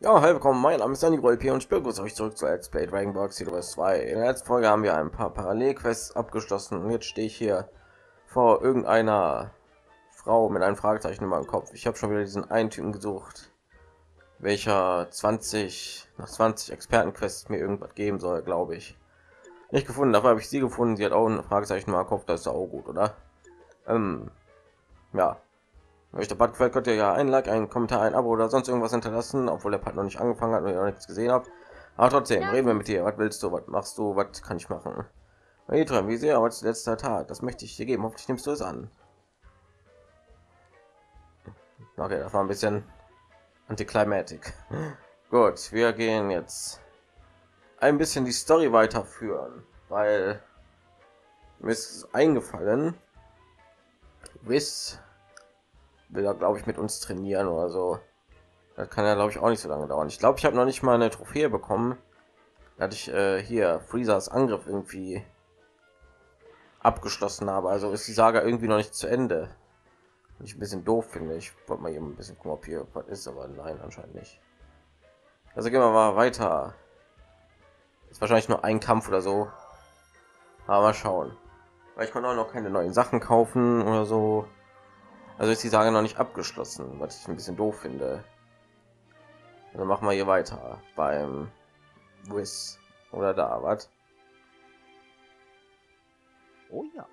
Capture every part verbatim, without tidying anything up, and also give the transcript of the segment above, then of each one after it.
Ja, hi, willkommen, mein Name ist DanieruLP und ich begrüße euch zurück zu Let's Play Dragon Ball Xenoverse zwei. In der letzten Folge haben wir ein paar Parallelquests abgeschlossen und jetzt stehe ich hier vor irgendeiner Frau mit einem Fragezeichen über dem Kopf. Ich habe schon wieder diesen einen Typen gesucht, welcher zwanzig nach zwanzig Expertenquests mir irgendwas geben soll, glaube ich. Nicht gefunden, dafür habe ich sie gefunden, sie hat auch ein Fragezeichen über dem Kopf, das ist auch gut, oder? Ähm, ja. Wenn euch der Part gefällt, könnt ihr ja einen Like, einen Kommentar, ein Abo oder sonst irgendwas hinterlassen, obwohl der Part noch nicht angefangen hat und ihr noch nichts gesehen habt. Aber trotzdem, reden wir mit dir. Was willst du? Was machst du? Was kann ich machen? Wie sehr als letzter Tag? Das möchte ich dir geben. Hoffentlich nimmst du es an. Okay, das war ein bisschen antiklimatik. Gut, wir gehen jetzt ein bisschen die Story weiterführen, weil mir ist eingefallen, Whis will er, glaube ich, mit uns trainieren oder so. Das kann ja, glaube ich, auch nicht so lange dauern. Ich glaube, ich habe noch nicht mal eine Trophäe bekommen. Da hatte ich äh, hier Freezers Angriff irgendwie abgeschlossen habe. Also ist die Saga irgendwie noch nicht zu Ende. Ich ein bisschen doof finde. Ich wollte mal hier ein bisschen gucken, ob hier was ist, aber nein, anscheinend nicht. Also gehen wir mal weiter. Ist wahrscheinlich nur ein Kampf oder so. Aber mal schauen. Weil ich konnte auch noch keine neuen Sachen kaufen oder so. Also ist die Sache noch nicht abgeschlossen, was ich ein bisschen doof finde. Also machen wir hier weiter beim Whis oder da was. Oh ja.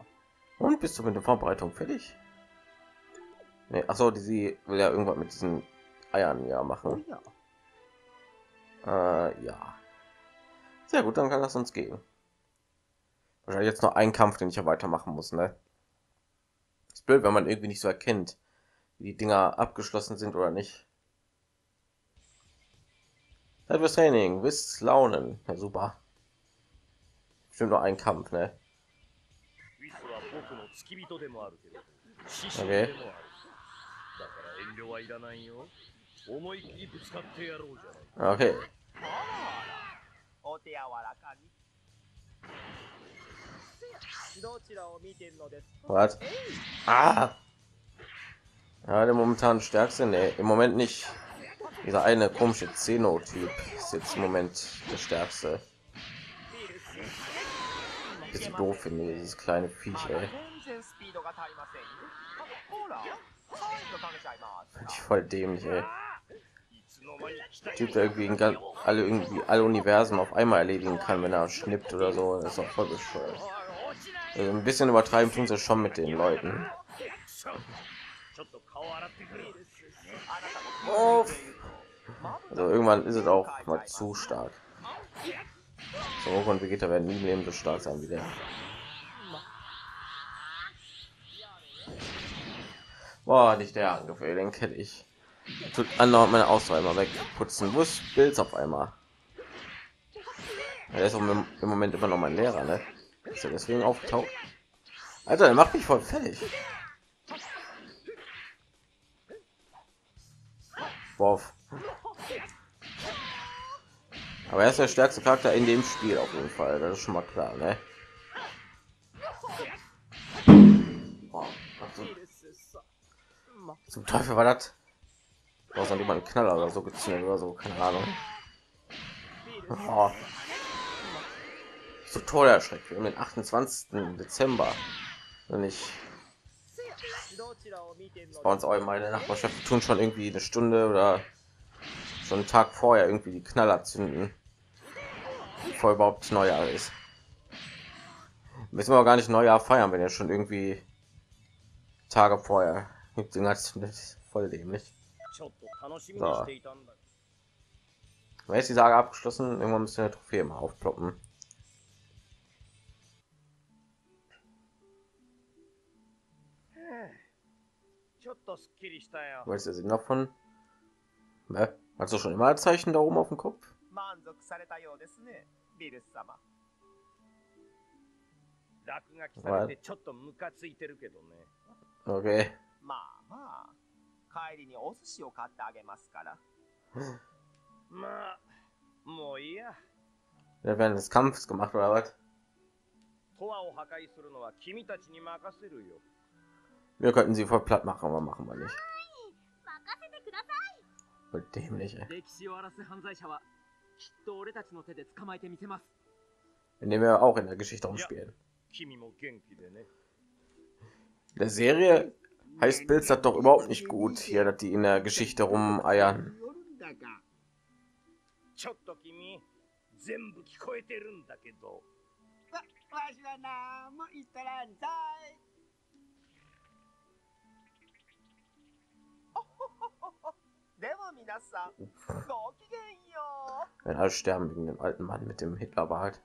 Und bist du mit der Vorbereitung fertig? Nee, ach so, die sie will ja irgendwas mit diesen Eiern ja machen. Oh ja. Äh, ja. Sehr gut, dann kann das uns gehen. Wahrscheinlich jetzt noch ein Kampf, den ich ja weitermachen muss, ne? Ist blöd, wenn man irgendwie nicht so erkennt, wie die Dinger abgeschlossen sind oder nicht. Zeit fürs Training, Whis Launen. Ja, super. Bestimmt noch ein Kampf, ne? Okay. Okay. Was? Ah! Ja, der momentan stärkste, nee, im Moment nicht. Dieser eine komische Zeno-Typ ist jetzt im Moment der stärkste. Ist doof, finde ich, dieses kleine Viech, ey. Find ich voll dämlich, ey. Typ, der irgendwie ganz, alle irgendwie alle Universen auf einmal erledigen kann, wenn er schnippt oder so. Das ist auch voll bescheuert. Also ein bisschen übertreiben tun sie schon mit den Leuten. Also irgendwann ist es auch mal zu stark. So, Goku und Vegeta werden nie im Leben so stark sein wie der. Boah, nicht der Angriff, den kenne ich. Tut andauernd meine Auswahl immer wegputzen. Muss Bild auf einmal. Er ist im Moment immer noch mein Lehrer, ne? Ist er deswegen aufgetaucht? Alter, der macht mich voll fertig. Wow. Aber er ist der stärkste Charakter in dem Spiel auf jeden Fall. Das ist schon mal klar, ne? Wow. Zum Teufel war das? Brauchst du jemanden Knaller oder so gezündet oder so? Keine Ahnung. Oh. So toll erschreckt. Wir haben den achtundzwanzigsten Dezember. Und ich... Bei uns auch in meiner Nachbarschaft, die tun schon irgendwie eine Stunde oder schon einen Tag vorher irgendwie die Knaller zünden. Bevor überhaupt Neujahr ist. Müssen wir auch gar nicht Neujahr feiern, wenn ihr schon irgendwie Tage vorher gibt. Voll dämlich. So. Wenn jetzt die Sage abgeschlossen, irgendwann müssen wir eine Trophäe mal aufploppen. Weißt du den Sinn davon? Ne? Hast du schon immer ein Zeichen da oben auf dem Kopf? Okay. Ja, während des Kampfes gemacht oder was? Wir könnten sie voll platt machen, aber machen wir nicht. Voll dämlich, ey. In dem wir auch in der Geschichte rumspielen. In der Serie heißt Bild das doch überhaupt nicht gut hier, dass die in der Geschichte rumeiern. Wenn alle sterben wegen dem alten Mann mit dem Hitlerbart.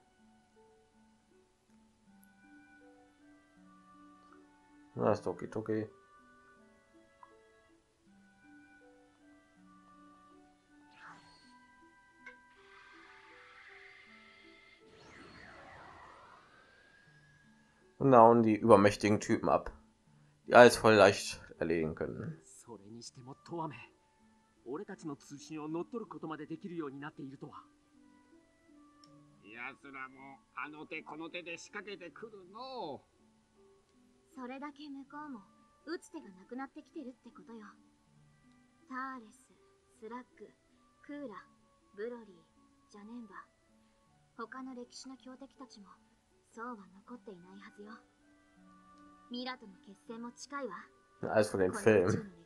Na, ist okay, okay. Und da hauen die übermächtigen Typen ab, die alles voll leicht erlegen können. Alles von den Filmen. Ja, jetzt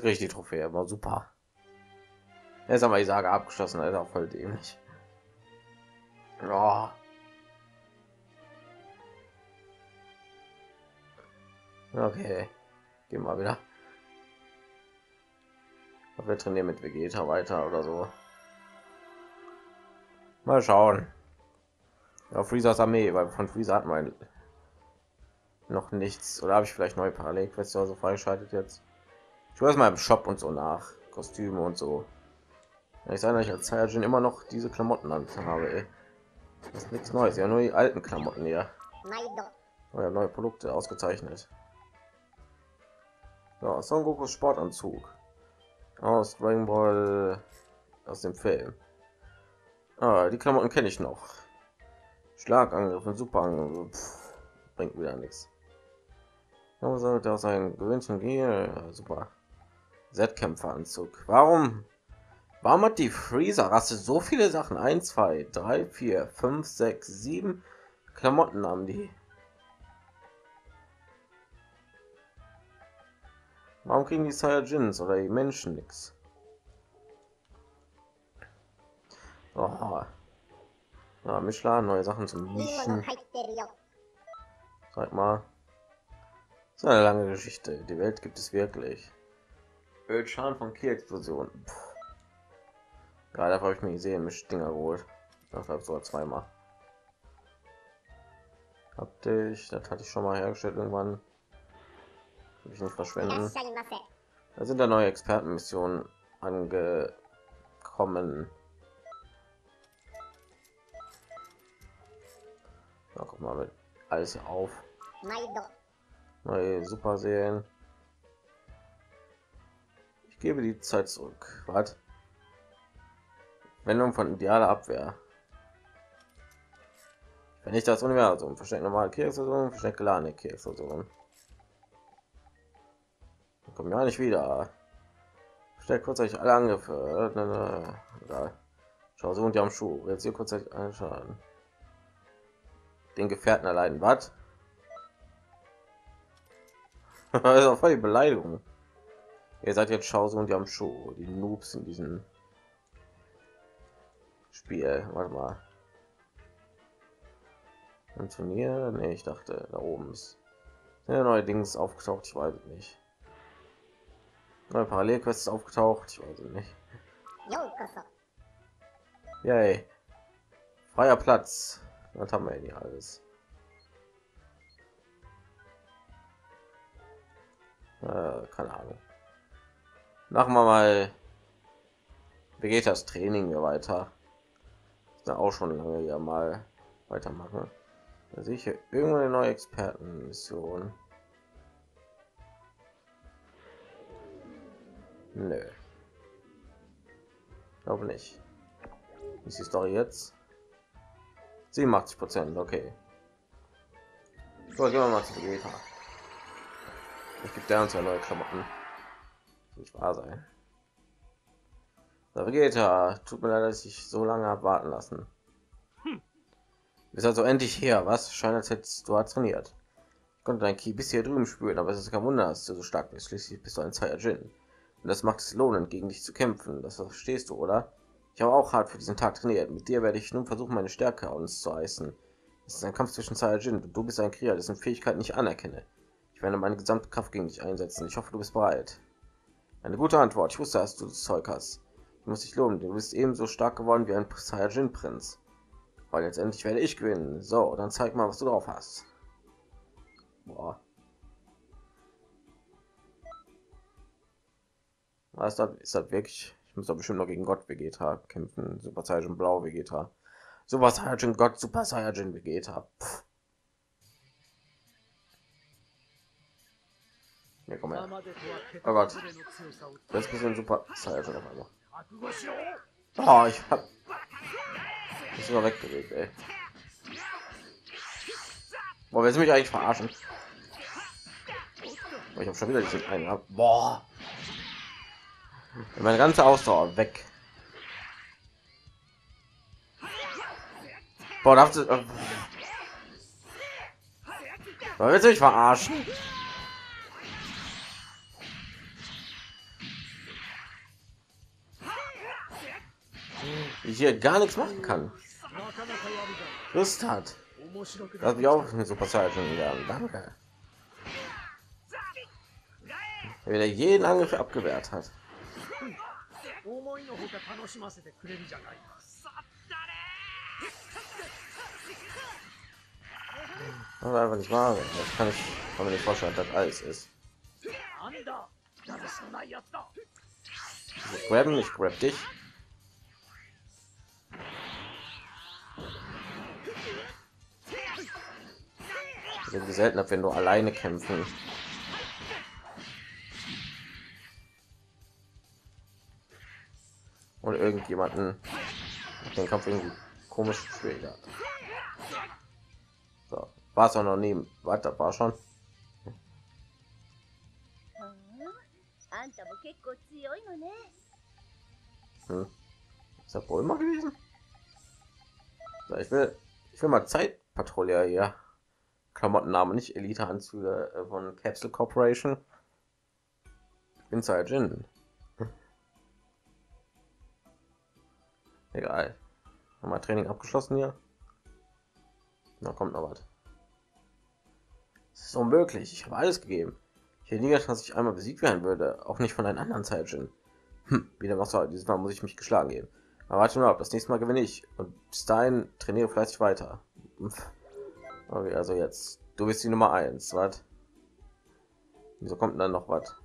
krieg ich die Trophäe, war super. Jetzt haben wir die Sage abgeschlossen, Alter, voll dämlich. Ja. Okay, gehen wir wieder. Wir trainieren mit Vegeta weiter oder so. Mal schauen. Ja, Freezers Armee, weil von Freezer hat man noch nichts. Oder habe ich vielleicht neue Parallelquests so freigeschaltet jetzt? Ich weiß mal im Shop und so nach. Kostüme und so. Ich sage, dass ich als Saiyajin immer noch diese Klamotten an habe. Ey. Das ist nichts Neues, ja nur die alten Klamotten hier. Oder neue Produkte ausgezeichnet. So, Son Gokus Sportanzug aus Dragon Ball aus dem Film. Ah, die Klamotten kenne ich noch. Schlagangriff und Superangriff Pff, bringt wieder nichts. Aber sollte aus einem gewöhnlichen Gear super Z-Kämpferanzug. Warum? Warum hat die Freezer-Rasse so viele Sachen? eins, zwei, drei, vier, fünf, sechs, sieben Klamotten haben die. Warum kriegen die Saiyajins oder die Menschen nichts? Oh. Ja, Mischladen, neue Sachen zum Mischen. Sag mal. Das ist eine lange Geschichte. Die Welt gibt es wirklich. Ölschaden von Kier-Explosion. Gerade ja, habe ich mir die Seelenmischdinger geholt. Das habe ich sogar zweimal. Hab dich, das hatte ich schon mal hergestellt irgendwann. Will ich nicht verschwenden. Da sind da neue Expertenmissionen angekommen. Ja, guck mal mit alles hier auf. Neue Super Serien. Ich gebe die Zeit zurück. Was? Wendung von idealer Abwehr. Wenn ich das Universum versteckt normale Kier-Explosion, versteckt geladene Kier-Explosion. Kommen ja nicht wieder. Versteckt kurzzeitig alle Angriffe. Na, na, na. Schau so und die am Schuh. Jetzt hier kurzzeitig einen Schaden. Den Gefährten erleiden. Was? Das ist auch voll die Beleidigung. Ihr seid jetzt Schau so und die am Schuh. Die Noobs in diesen Spiel, warte mal. Ein Turnier? Nee, ich dachte, da oben ist ja neue Dings aufgetaucht, ich weiß nicht. Neue Parallelquests aufgetaucht, ich weiß nicht. Yay. Freier Platz. Was haben wir denn hier alles? Äh, keine Ahnung. Machen wir mal Vegetas Training hier weiter. da auch schon lange ja mal weitermache. Da sehe ich hier irgendwann eine neue Expertenmission. Nö. Glaube nicht. Wie ist die Story jetzt? siebenundachtzig Prozent, okay. So, gehen wir mal zu Vegeta. Ich gebe da uns ja neue Klamotten. Nicht wahr sein. So, Vegeta, tut mir leid, dass ich so lange habe warten lassen. Bist also endlich her, was? Scheint, als hättest du hart trainiert. Ich konnte dein Ki bis hier drüben spüren, aber es ist kein Wunder, dass du so stark bist. Schließlich bist du ein Saiyajin. Und das macht es lohnend, gegen dich zu kämpfen. Das verstehst du, oder? Ich habe auch hart für diesen Tag trainiert. Mit dir werde ich nun versuchen, meine Stärke uns zu reißen. Es ist ein Kampf zwischen Saiyajin und du bist ein Krieger, dessen Fähigkeiten ich anerkenne. Ich werde meine gesamte Kraft gegen dich einsetzen. Ich hoffe, du bist bereit. Eine gute Antwort. Ich wusste, dass du das Zeug hast. Ich muss dich loben. Du bist ebenso stark geworden wie ein Saiyajin-Prinz. Weil letztendlich werde ich gewinnen. So, dann zeig mal, was du drauf hast. Boah. Was ist das, ist das wirklich? Ich muss doch bestimmt noch gegen Gott-Vegeta kämpfen. Super Saiyajin Blau-Vegeta. Super Saiyajin Gott, Super Saiyajin Vegeta. Pff. Ja, komm her. Oh Gott. Jetzt bist du ein Super Saiyajin auf einmal. Oh, ich hab... Ist sogar wegbewegt, ey. Boah, willst du mich eigentlich verarschen? Boah, ich habe schon wieder diesen einen. Boah. Meine ganze Ausdauer weg. Boah, darfst du... Äh, boah, willst du mich verarschen? Ich hier gar nichts machen kann. Lust hat. Das habe ich auch eine Super Saiyajin werden. Danke. Wenn er jeden Angriff abgewehrt hat. Das ist einfach nicht wahr. Das kann ich, kann mir nicht vorstellen, dass alles ist. Ich grab, ich grab dich. Irgendwie selten, wenn du alleine kämpfen. Und irgendjemanden den Kampf irgendwie komisch schwieriger. So, war es auch noch nie weiter, war schon. Hm. Ist das wohl immer gewesen? So, ich will, ich will mal Zeitpatrouille hier. Klamottennamen, nicht Elite-Anzüge von Capsule Corporation. Ich bin Saiyajin. Egal. Haben wir Training abgeschlossen hier? Da kommt noch was. Es ist unmöglich. Ich habe alles gegeben. Ich hätte nie gedacht, dass ich einmal besiegt werden würde. Auch nicht von einem anderen Saiyajin. Hm, wieder was soll. Dieses Mal muss ich mich geschlagen geben. Aber warte mal ab. Das nächste Mal gewinne ich. Und bis dahin trainiere fleißig weiter. Okay, also jetzt, du bist die Nummer eins, was? Wieso kommt dann noch was?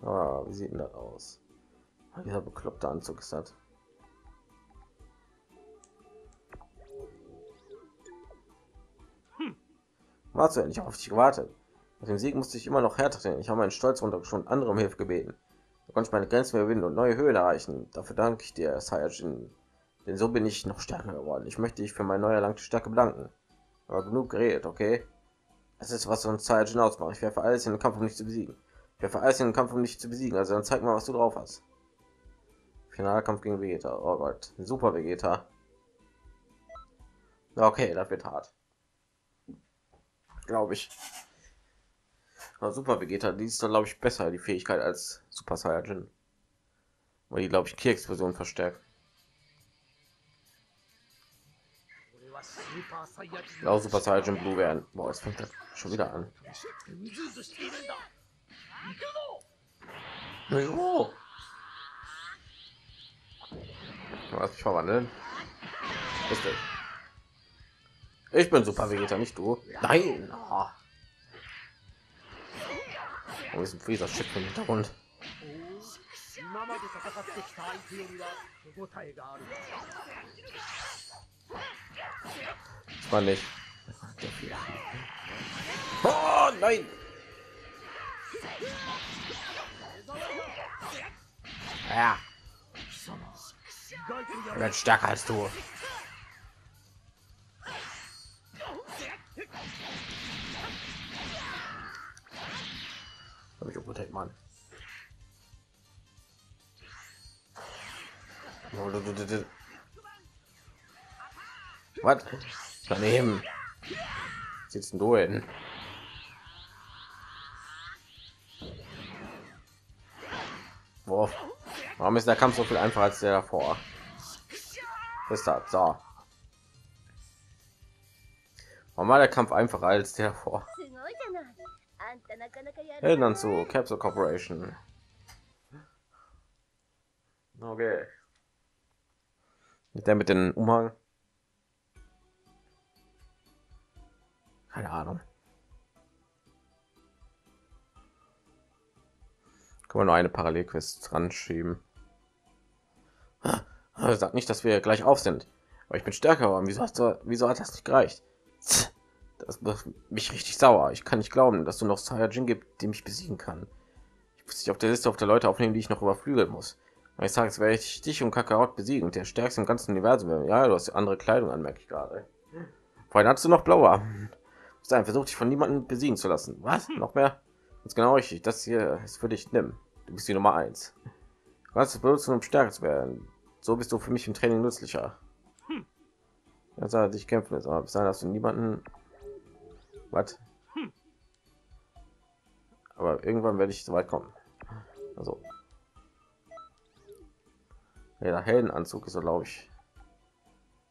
Ah, wie sieht denn das aus? Dieser bekloppte Anzug ist das. Hm. Warst du endlich auf dich gewartet? Mit dem Sieg musste ich immer noch härter trainieren. Ich habe meinen Stolz runtergeschoben, andere um Hilfe gebeten. Da konnte ich meine Grenzen überwinden und neue Höhen erreichen. Dafür danke ich dir, Saiyajin. Denn so bin ich noch stärker geworden. Ich möchte dich für meine neu erlangte Stärke bedanken. Aber genug geredet, okay? Es ist, was so ein Saiyajin ausmacht. Ich werfe alles in den Kampf, um dich zu besiegen. Ich werfe alles in den Kampf, um dich zu besiegen. Also dann zeig mal, was du drauf hast. Finaler Kampf gegen Vegeta. Oh Gott, Super Vegeta. Okay, das wird hart. Glaube ich. Aber Super Vegeta, die ist dann, glaube ich, besser, die Fähigkeit als Super Saiyajin. Und die, glaube ich, Kier-Explosion verstärkt. Auch Super Saiyajin Blue werden. Boah, es fängt das schon wieder an. Was mich verwandeln? Ich bin Super Vegeta, nicht du. Nein. Wo ist ein Freezer-Schiff im Hintergrund? 今まで戦ってきた相手よりは手応えがある。Spannend. Oh nein! Ja. Ich bin stärker als du. Hab ich auch Mann. Was? Daneben. Sitzen du hin? Boah. Warum ist der Kampf so viel einfacher als der davor? Ist das so? Warum war der Kampf einfacher als der davor? Hey, dann zu Capsule Corporation. Okay. Mit der mit dem Umhang. Keine Ahnung. Kann man nur eine Parallelquest dran schieben. Sagt nicht, dass wir gleich auf sind. Aber ich bin stärker geworden. Wieso hast du, wieso hat das nicht gereicht? Das macht mich richtig sauer. Ich kann nicht glauben, dass du noch Saiyajin gibt, die mich besiegen kann. Ich muss dich auf der Liste auf der Leute aufnehmen, die ich noch überflügeln muss. Eines Tages werde ich dich und Kakarot besiegen, der stärkste im ganzen Universum. Ja, du hast andere Kleidung an, merke ich gerade. Vorhin hast du noch blauer. Sein versucht dich von niemandem besiegen zu lassen. Was? Noch mehr? Ganz genau richtig. Das hier ist für dich nimm. Du bist die Nummer eins. Du hast es benutzen, um stärker zu werden. So bist du für mich im Training nützlicher. Ja, sah dich kämpfen ist, aber bis dahin hast du niemanden. Was? Aber irgendwann werde ich so weit kommen. Also. Der Heldenanzug ist so, glaube ich.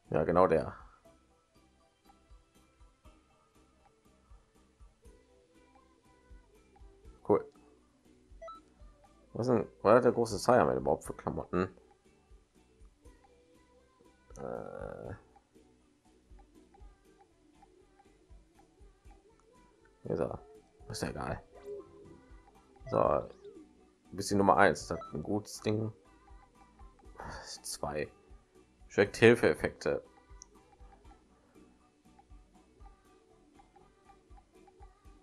Ja, genau der. Cool. Was denn? Was hat der große Saiyajin überhaupt für Klamotten? Äh. Ja, ist ja egal. So, bisschen Nummer eins, das hat ein gutes Ding. Zwei schreckt Hilfe-Effekte.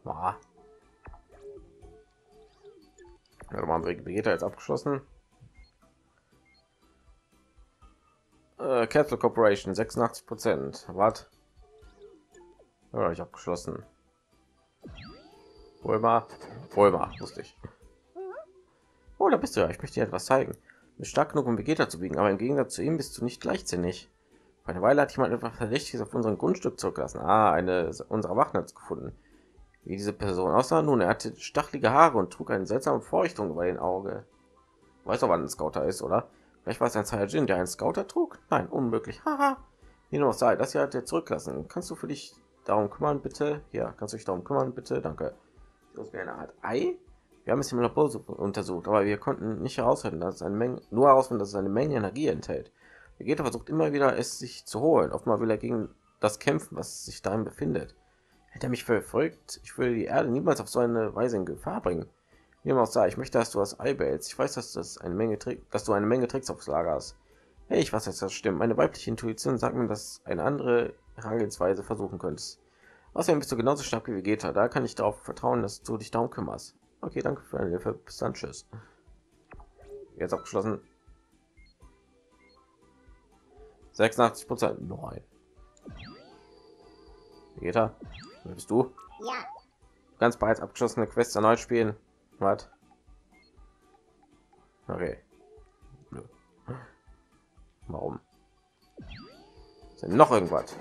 Ja. Ja, haben wir Vegeta jetzt abgeschlossen. Äh, Capsule Corporation sechsundachtzig Prozent. Was? Ja, ich abgeschlossen. Römer, Römer, wusste ich. Oh, da bist du ja. Ich möchte dir etwas zeigen. Du bist stark genug, um Vegeta zu biegen, aber im Gegensatz zu ihm bist du nicht leichtsinnig. Vor einer Weile hat jemand etwas Verdächtiges auf unserem Grundstück zurückgelassen. Ah, eine unserer Wachnerz gefunden. Wie diese Person aussah? Nun, er hatte stachelige Haare und trug eine seltsame Vorrichtung über den Auge. Weiß doch, wann ein Scouter ist, oder? Vielleicht war es ein Saiyajin, der einen Scouter trug? Nein, unmöglich. Haha. Wie noch sei, das hier hat er zurücklassen. Kannst du für dich darum kümmern, bitte? Ja, kannst du dich darum kümmern, bitte? Danke. Das wäre eine Art Ei. Wir haben es im Labor untersucht, aber wir konnten nicht herausfinden, dass es eine Menge, nur herausfinden, dass es eine Menge Energie enthält. Vegeta versucht immer wieder, es sich zu holen. Oftmals will er gegen das kämpfen, was sich darin befindet. Hätte er mich verfolgt, ich würde die Erde niemals auf so eine Weise in Gefahr bringen. Niemals da. Ich möchte, dass du das Ei behältst. Ich weiß, dass das eine Menge Trick, dass du eine Menge Tricks aufs Lager hast. Hey, ich weiß, dass das stimmt. Meine weibliche Intuition sagt mir, dass eine andere Herangehensweise versuchen könntest. Außerdem bist du genauso stark wie Vegeta. Da kann ich darauf vertrauen, dass du dich darum kümmerst. Okay, danke für deine Hilfe. Bis dann, tschüss. Jetzt abgeschlossen. sechsundachtzig Prozent. Nein. Vegeta, wer bist du? Ja. Ganz bereits abgeschlossene Quest erneut spielen. Was? Okay. Nö. Warum? Ist denn noch irgendwas?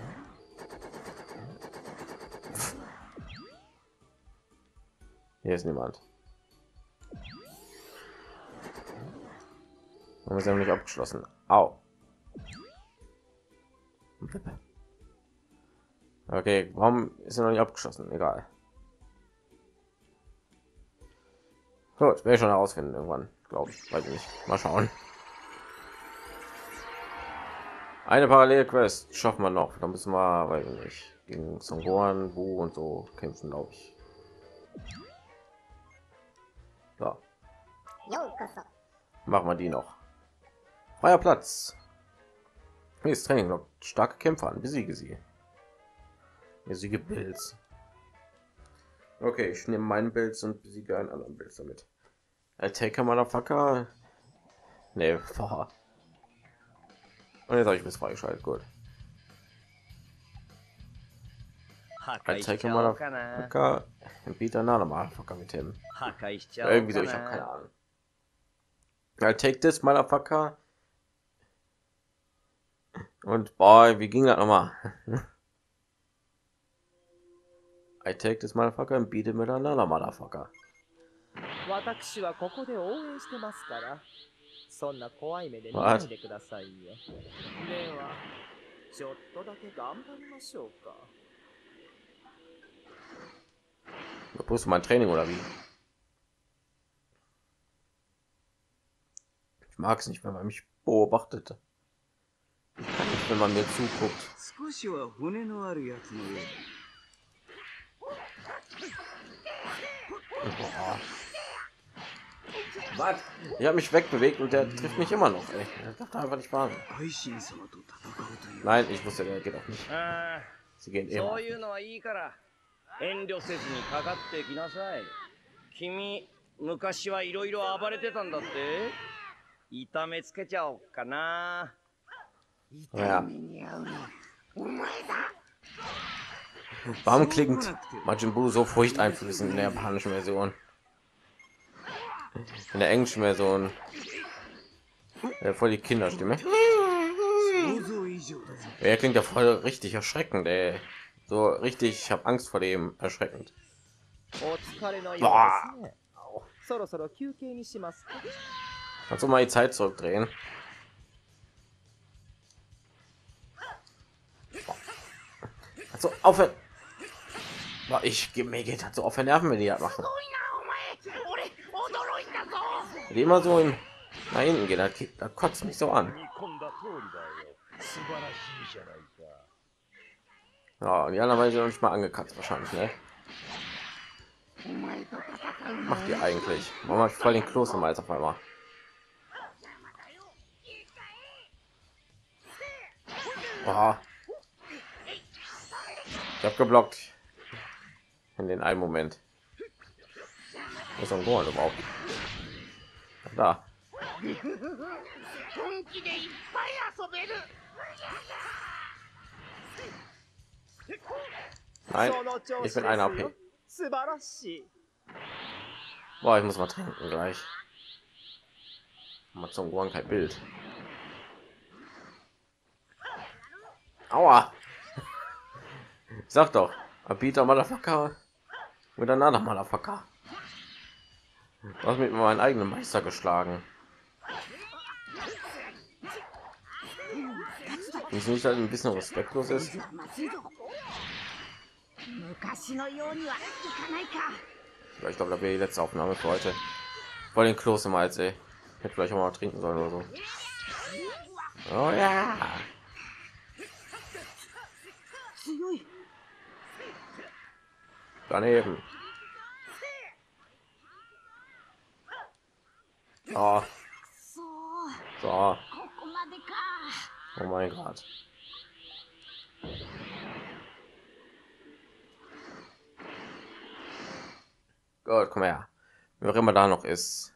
Hier ist niemand. Wir haben es nämlich abgeschlossen. Au. Okay, warum ist er noch nicht abgeschlossen? Egal. Gut, werde ich schon herausfinden irgendwann, glaube ich. Weiß ich nicht. Mal schauen. Eine Parallelquest schaffen wir noch. Da müssen wir, weiß ich nicht, gegen Son Gohan, Buu und so kämpfen, glaube ich. So. Machen wir die noch. Freier Platz. Nächstes Training. Lockt starke Kämpfer an. Besiege sie. Besiege Pilz. Okay, ich nehme meinen Pilz und besiege einen anderen Pilz damit. Attacker, Motherfucker. Nee, vorher. Und jetzt habe ich bis freigeschaltet. Gut. Attacker, Motherfucker. Peter Nano, Motherfucker mit dem. Irgendwie so, ich habe keine Ahnung. I take this, Motherfucker. Und boy, wie ging das nochmal? I take this, Motherfucker, und biete mit einer Motherfucker. Du brauchst mein Training oder wie? Ich mag es nicht, wenn man mich beobachtet. Ich kann nicht, wenn man mir zuguckt. Boah. Was? Ich habe mich wegbewegt und der trifft mich immer noch. Ey. Das darf einfach nicht wahr sein. Nein, ich wusste, der geht auch nicht. Sie gehen immer. Ja. Warum klingt Majin Bulu so furchteinflößend in der japanischen Version? In der englischen Version ja, voll die Kinderstimme. Er ja, klingt ja voll richtig erschreckend, ey. So richtig, ich habe Angst vor dem, erschreckend. Boah. Kannst du mal die Zeit zurückdrehen? Also aufhören. Ich gebe mir geht dazu auf den Nerven, wenn die das machen. Wie immer so in, nach hinten geht, da, da kotzt mich so an. Ja, und die anderen Weise noch nicht mal angekatzt wahrscheinlich, ne? Macht ihr eigentlich? Warum habe ich voll den Kloß nochmal auf einmal? Oha. Ich habe geblockt in den einen Moment. Wo ist ein Gohan überhaupt? Da. Nein, ich bin ein A P. Boah, ich muss mal trinken gleich. Mal zum Gohan kein Bild. Aua! Sag doch, Abita Motherfucker miteinander Motherfucker. Du hast mit meinem eigenen Meister geschlagen. Ist nicht halt ein bisschen respektlos ist. Ja, ich glaube, da wäre die letzte Aufnahme für heute. Vor den Kloß mal als ey. Hätte vielleicht auch mal trinken sollen oder so. Oh ja. Daneben. Oh. So. Oh mein Gott. Gott, komm her. Wer immer da noch ist.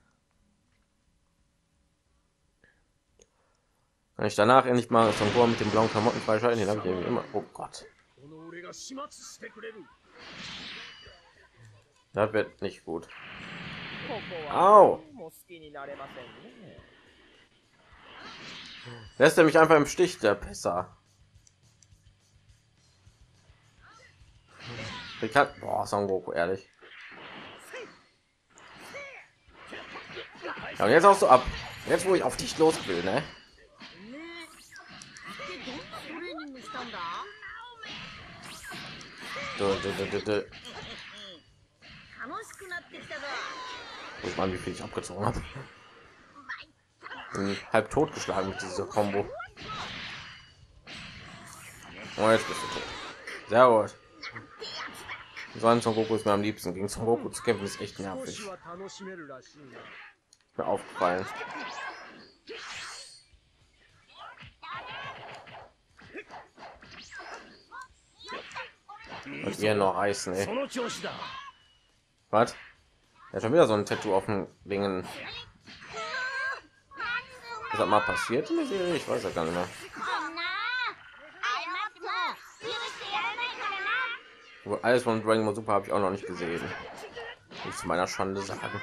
Kann ich danach endlich mal zum Tor mit dem blauen Klamotten freischalten? Den habe ich eben immer. Oh Gott. Das wird nicht gut. Au! Lässt er mich einfach im Stich, der Pisser. Ich hab... Boah, Son Goku, ehrlich. Ja, und jetzt auch so ab. Jetzt, wo ich auf dich los will, ne? Dö, dö, dö, dö, dö. Ich meine, wie viel ich abgezogen habe. Bin halb tot geschlagen mit dieser Combo. Oh, jetzt bist du tot. Sehr gut. Sonst Son Goku ist mir am liebsten. Gegen Son Goku zu kämpfen ist echt nervig. Ich mir aufgefallen. Und ihr noch Eis, ne? Was? Er hat schon wieder so ein Tattoo auf dem Dingen. Ist das mal passiert in der Serie? Ich weiß ja gar nicht mehr. Alles von Dragon Ball Super habe ich auch noch nicht gesehen. Ich zu meiner Schande sagen.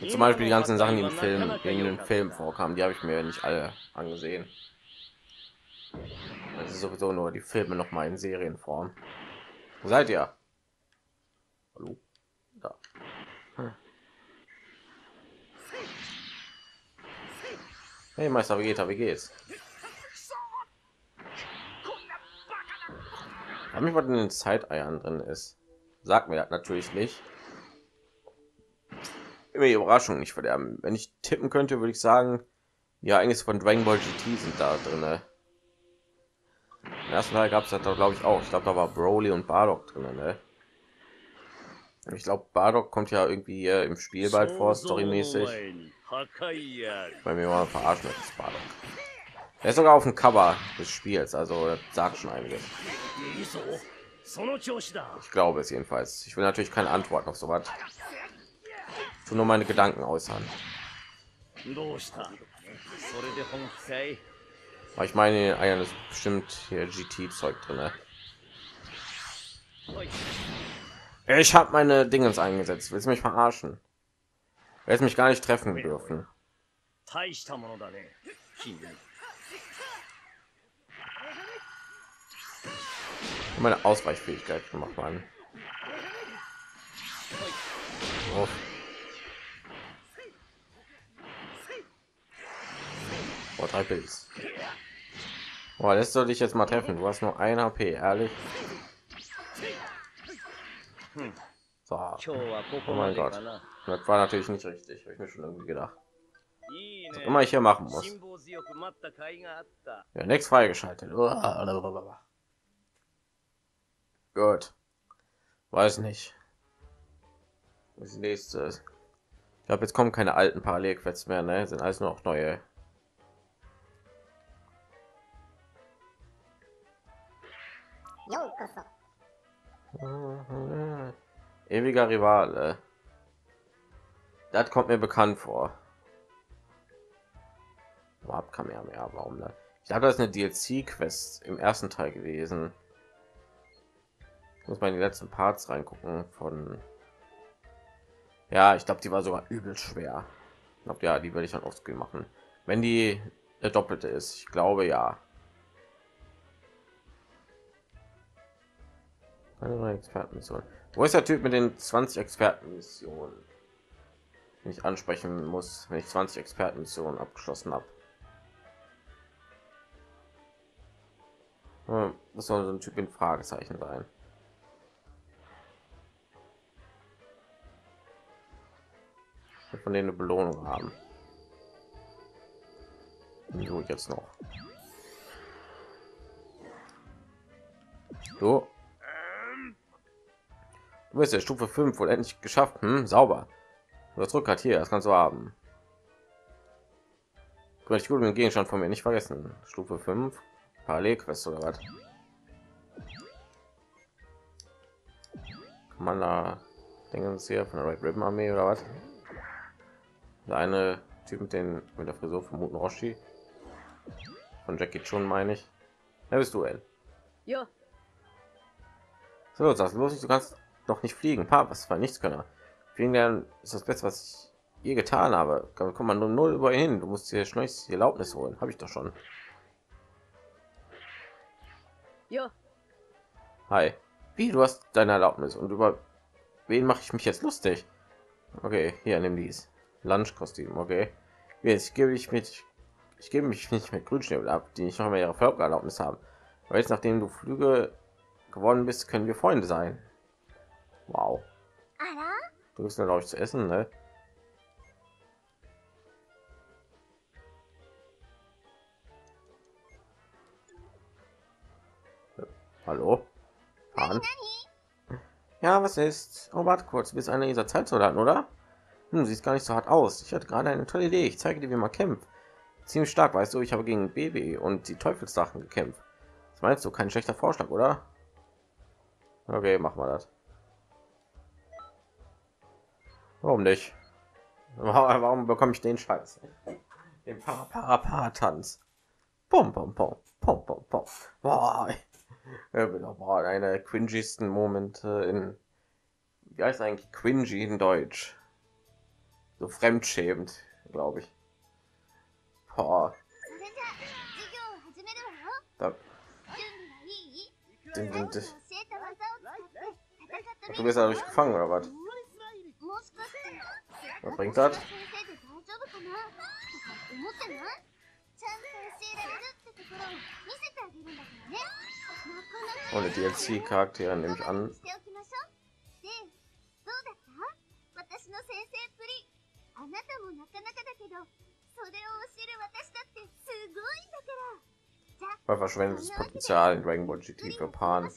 Und zum Beispiel die ganzen Sachen, die im Film, die in den Film vorkamen, die habe ich mir nicht alle angesehen. Das ist sowieso nur die Filme noch mal in Serienform. Wo seid ihr? Hallo? Da. Hm. Hey Meister Vegeta, wie geht's? Hab mich, was in den Zeiteiern drin ist. Sag mir das natürlich nicht. Immer die Überraschung nicht verderben. Wenn ich tippen könnte, würde ich sagen, ja, eigentlich von Dragon Ball G T sind da drin. Im ersten Teil gab es das, glaube ich, auch. Ich glaube, da war Broly und Bardock drin. Ne? Ich glaube, Bardock kommt ja irgendwie äh, im Spiel bald vor, storymäßig. Bei mir mal verarschen, das ist Bardock. Er ist sogar auf dem Cover des Spiels, also das sagt schon einiges. Ich glaube es jedenfalls. Ich will natürlich keine Antwort auf sowas. Tu nur meine Gedanken äußern. Aber ich meine, einer ist bestimmt hier G T-Zeug drin. Ich habe meine Dingens eingesetzt. Willst du mich verarschen? Willst mich gar nicht treffen dürfen? Meine Ausweichfähigkeit gemacht, Mann. Oh. Oh, drei Pilz. Oh, lässt du dich jetzt mal treffen? Du hast nur ein H P, ehrlich. So. Oh mein Gott. Das war natürlich nicht richtig. Habe ich mir schon irgendwie gedacht. Was immer ich hier machen muss. Ja, nichts freigeschaltet. Gut. Weiß nicht. Das nächste ist. Ich glaube, jetzt kommen keine alten Parallelquests mehr, ne? Sind alles noch neue. Ewiger Rivale. Das kommt mir bekannt vor. Überhaupt kam ja mehr. Warum dann? Ich glaube, das ist eine D L C-Quest im ersten Teil gewesen. Ich muss mal in die letzten Parts reingucken von. Ja, ich glaube, die war sogar übel schwer. Ich glaube, ja, die werde ich dann oft machen, wenn die der doppelte ist. Ich glaube ja. Eine Expertenmission. Wo ist der Typ mit den zwanzig Expertenmissionen, den ich ansprechen muss, wenn ich zwanzig Expertenmissionen abgeschlossen habe? Das soll so ein Typ in Fragezeichen sein. Von denen eine Belohnung haben. So, jetzt noch. So. Du bist ja Stufe fünf wohl endlich geschafft, hm? Sauber. Das Rückgrat hier, das kannst du haben. Könnte ich gut den Gegenstand von mir nicht vergessen. Stufe fünf, Parallelquest oder was? Kann man da denken hier von der Red Ribbon Armee oder was? Der eine Typ mit den mit der Frisur von Muten Roshi, von Jackie Chun meine ich. Wer bist du, El? Ja. So, das los ist, du kannst noch nicht fliegen. Papa, was war nichts können. Vielen Dank, ist das Beste, was ich je getan habe. Komm man nur null über hin. Du musst dir schnellst die Erlaubnis holen. Habe ich doch schon. Ja. Hi. Wie, du hast deine Erlaubnis und über wen mache ich mich jetzt lustig? Okay, hier nimm dies. Lunchkostüm, okay. Jetzt gebe ich mich, ich gebe mich nicht mit Grünschnäbel ab, die nicht noch mehr ihre Völkererlaubnis haben. Aber jetzt, nachdem du Flüge geworden bist, können wir Freunde sein. Wow. Du bist ja, glaube ich, zu essen, ne? Hallo? Pan? Ja, was ist? Oh, warte kurz, bis einer dieser Zeitsoldaten, oder? Hm, sieht gar nicht so hart aus. Ich hatte gerade eine tolle Idee. Ich zeige dir, wie man kämpft. Ziemlich stark, weißt du. Ich habe gegen Baby und die Teufelssachen gekämpft. Das meinst du? Kein schlechter Vorschlag, oder? Okay, machen wir das. Warum nicht? Warum bekomme ich den Scheiß? Den Para-Para-Para-Tanz. Pom, pom, pom, pom, pom, pom. Boah, einer der cringiesten Momente in... Wie heißt eigentlich cringy in Deutsch? So fremdschämend, glaube ich. Boah. Da. Du bist dadurch gefangen, oder was? Was bringt das? Ohne D L C-Charaktere nehme ich an. Weil verschwendetes Potenzial in Dragon Ball G T für Pan.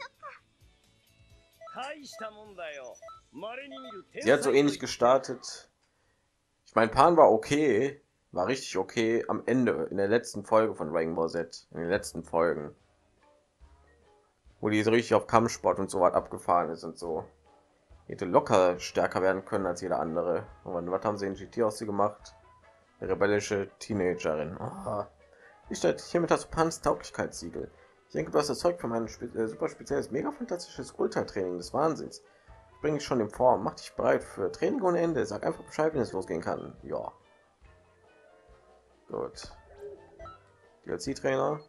Sie hat so ähnlich gestartet. Ich meine, Pan war okay, war richtig okay am Ende in der letzten Folge von Dragon Ball Z, in den letzten Folgen, wo die so richtig auf Kampfsport und so was abgefahren ist und so. Hätte locker stärker werden können als jeder andere. Und was haben sie in G T aus sie gemacht? Eine rebellische Teenagerin. Aha. Ich stelle hiermit das Pans Tauglichkeitssiegel. Ich denke, du hast das Zeug für mein spe äh, super spezielles, mega fantastisches Ultratraining des Wahnsinns. Bring dich schon in Form, mach dich bereit für Training ohne Ende. Sag einfach Bescheid, wenn es losgehen kann. Ja. Gut. D L C-Trainer?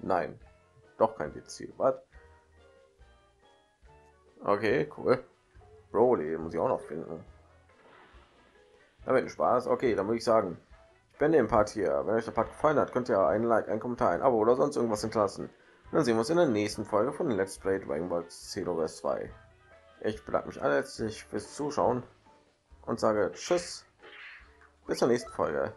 Nein. Doch kein D L C. Was? Okay, cool. Broly muss ich auch noch finden. Damit Spaß. Okay, dann würde ich sagen, ich bin im Part hier. Wenn euch der Part gefallen hat, könnt ihr einen Like, einen Kommentar, ein Abo oder sonst irgendwas hinterlassen. Und dann sehen wir uns in der nächsten Folge von Let's Play Dragonball Xenoverse zwei. Ich bedanke mich allerherzlich fürs Zuschauen und sage Tschüss. Bis zur nächsten Folge.